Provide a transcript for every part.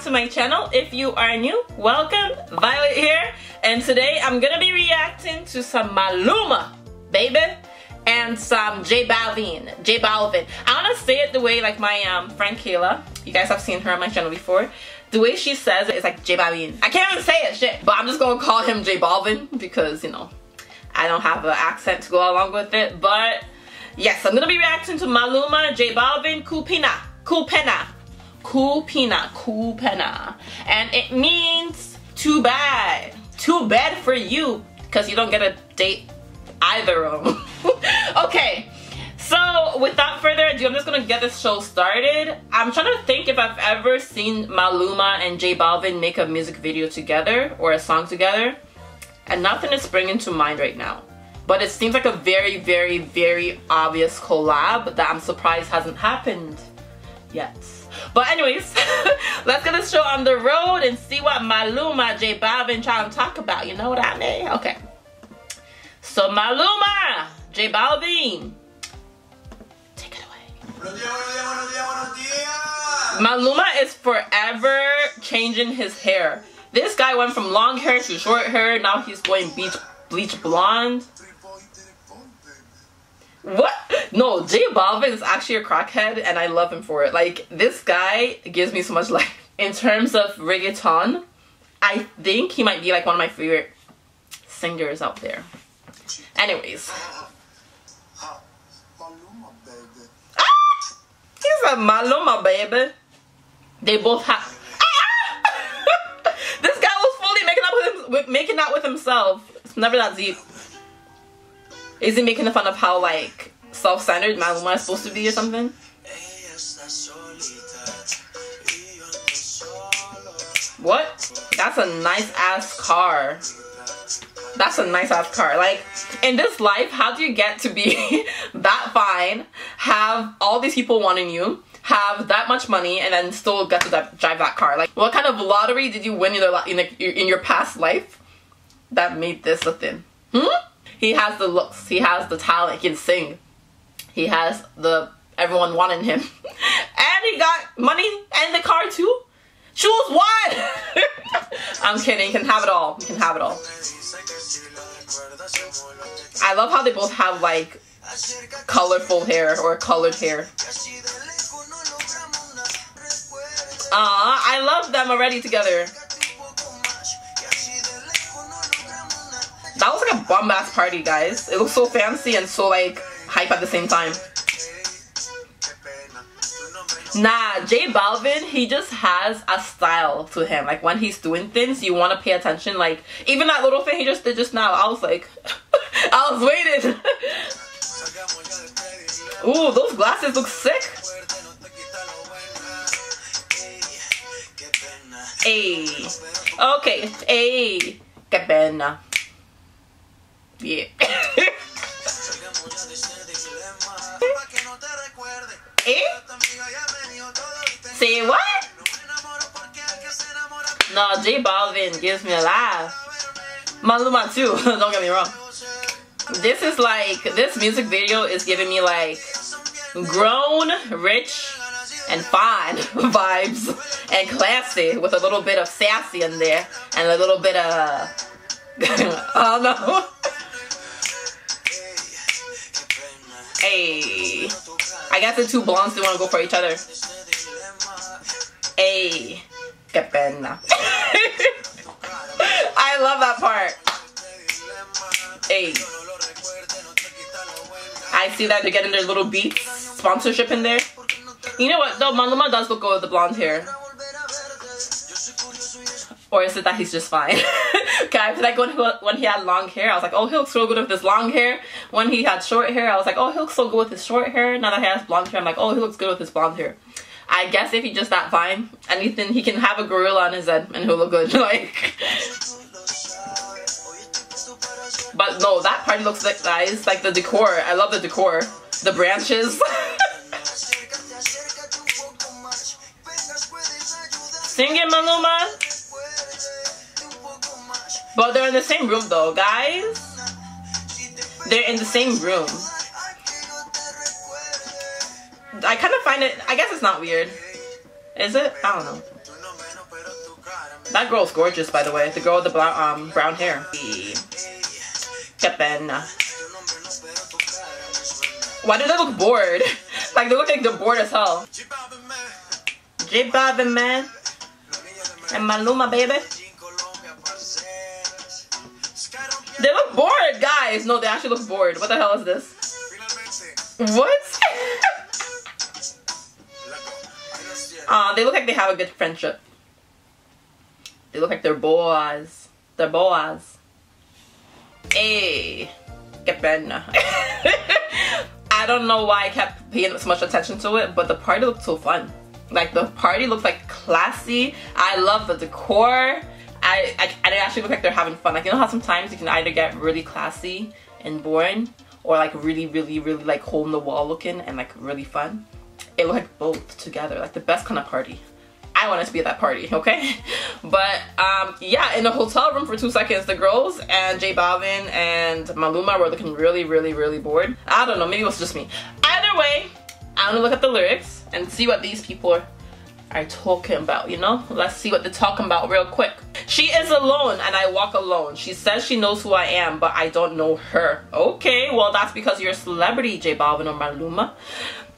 back to my channel. If you are new, welcome. Violet here, and today I'm gonna be reacting to some Maluma, baby, and some J Balvin. I wanna say it the way like my friend Kayla, you guys have seen her on my channel before, the way she says it is like J Balvin. I can't even say it, shit, but I'm just gonna call him J Balvin because, you know, I don't have an accent to go along with it. But yes, I'm gonna be reacting to Maluma, J Balvin, Qué Pena. And it means too bad. Too bad for you, because you don't get a date either of them. Okay, so without further ado, I'm just gonna get this show started. I'm trying to think if I've ever seen Maluma and J Balvin make a music video together or a song together, and nothing is springing to mind right now. But it seems like a very, very, very obvious collab that I'm surprised hasn't happened yet. But anyways, let's get this show on the road and see what Maluma, J Balvin trying to talk about. You know what I mean? Okay. So Maluma, J Balvin, take it away. Maluma is forever changing his hair. This guy went from long hair to short hair. Now he's going bleach blonde. What? No, J Balvin is actually a crackhead, and I love him for it. Like, this guy gives me so much life. In terms of reggaeton, I think he might be like one of my favorite singers out there. Anyways. Ah! He's a Maluma, baby. They both have... Ah! This guy was fully making out with himself. It's never that deep. Is he making fun of how, like, self-centered Maluma is supposed to be or something? What? That's a nice-ass car. That's a nice-ass car. Like, in this life, how do you get to be that fine, have all these people wanting you, have that much money, and then still get to drive that car? Like, what kind of lottery did you win in your past life that made this a thing? Hmm? He has the looks, he has the talent, he can sing, he has the everyone wanting him, and he got money and the car too. Choose one. I'm kidding, he can have it all, he can have it all. I love how they both have like colorful hair or colored hair. I love them already together. That was like a bomb-ass party, guys. It looks so fancy and so like hype at the same time. Nah, J Balvin, he just has a style to him. Like, when he's doing things, you want to pay attention. Like, even that little thing he just did just now, I was like, I was waiting. Ooh, those glasses look sick. Hey, okay, hey, Qué Pena. Yeah. Eh? Say what? No, J Balvin gives me a laugh. Maluma too, don't get me wrong. This is like, this music video is giving me like grown, rich, and fine vibes. And classy with a little bit of sassy in there. And a little bit of... I don't know. Hey, I guess the two blondes didn't want to go for each other. Hey, Qué Pena. I love that part. Hey, I see that they're getting their little beats sponsorship in there. You know what though, Maluma does look good with the blonde hair. Or is it that he's just fine? Guys, like when he had long hair, I was like, oh, he looks so good with his long hair. When he had short hair, I was like, oh, he looks so good with his short hair. Now that he has blonde hair, I'm like, oh, he looks good with his blonde hair. I guess if he's just that fine, anything, he can have a gorilla on his head and he'll look good. Like, but no, that part looks like, guys, like the decor. I love the decor, the branches. Singing Maluma. But they're in the same room though, guys. They're in the same room. I kind of find it, I guess it's not weird. Is it? I don't know. That girl's gorgeous, by the way. The girl with the brown hair. Qué Pena. Why do they look bored? Like, they look like they're bored as hell. J Balvin, man. And Maluma, baby. They look bored, guys. No, they actually look bored. What the hell is this? What? They look like they have a good friendship. They look like they're boas. They're boas. Hey, Qué Pena. I don't know why I kept paying so much attention to it, but the party looked so fun. Like, the party looked like classy. I love the decor. I actually look like they're having fun. Like, you know how sometimes you can either get really classy and boring, or like really like hole in the wall looking and like really fun. It looked like both together, like the best kind of party. I wanted to be at that party, okay? But yeah, in the hotel room for 2 seconds, the girls and J Balvin and Maluma were looking really bored. I don't know, maybe it was just me. Either way, I'm gonna look at the lyrics and see what these people are talking about, you know? Let's see what they're talking about real quick. She is alone and I walk alone. She says she knows who I am, but I don't know her. Okay, well, that's because you're a celebrity, J Balvin or Maluma.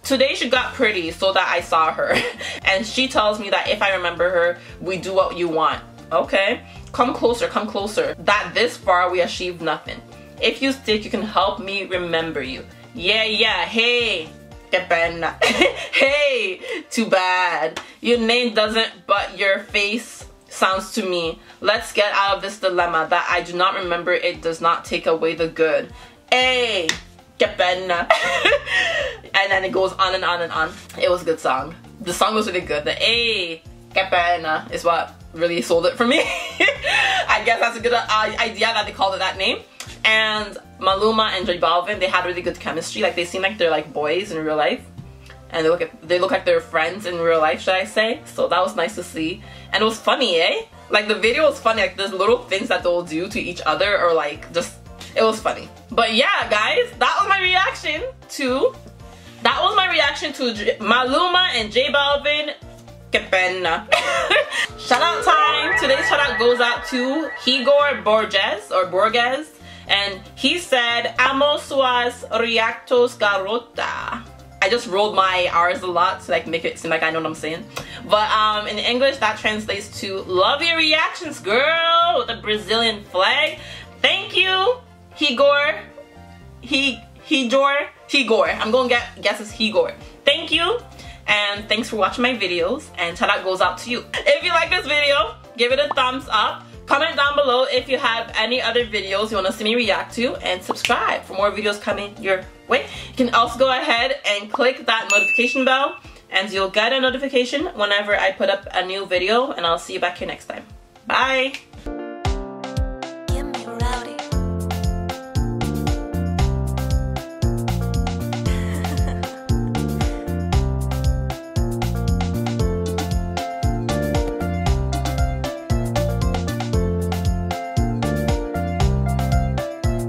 Today she got pretty, so that I saw her. And she tells me that if I remember her, we do what you want. Okay. Come closer, come closer. That this far we achieved nothing. If you stick, you can help me remember you. Yeah, yeah, hey. Qué pena. Hey, too bad. Your name doesn't, but your face sounds to me. Let's get out of this dilemma that I do not remember. It does not take away the good. Hey. Qué pena. And then it goes on and on and on. It was a good song. The song was really good. The "Ay, qué pena" is what really sold it for me. I guess that's a good idea that they called it that name. And Maluma and J Balvin, they had really good chemistry. Like, they seem like they're like boys in real life, and they look like they're friends in real life, should I say? So that was nice to see, and it was funny, eh? Like, the video was funny. Like, there's little things that they'll do to each other, or like just. It was funny. But yeah, guys, that was my reaction to Maluma and J Balvin. Qué Pena. Shout out time. Today's shout out goes out to Igor Borges or Borges, and he said amo suas reactos garota. I just rolled my R's a lot to like make it seem like I know what I'm saying. But in English that translates to love your reactions, girl, with the Brazilian flag. Thank you. Igor. I'm gonna guess it's Igor. Thank you, and thanks for watching my videos, and shout out goes out to you. If you like this video, give it a thumbs up. Comment down below if you have any other videos you want to see me react to, and subscribe for more videos coming your way. You can also go ahead and click that notification bell, and you'll get a notification whenever I put up a new video, and I'll see you back here next time. Bye.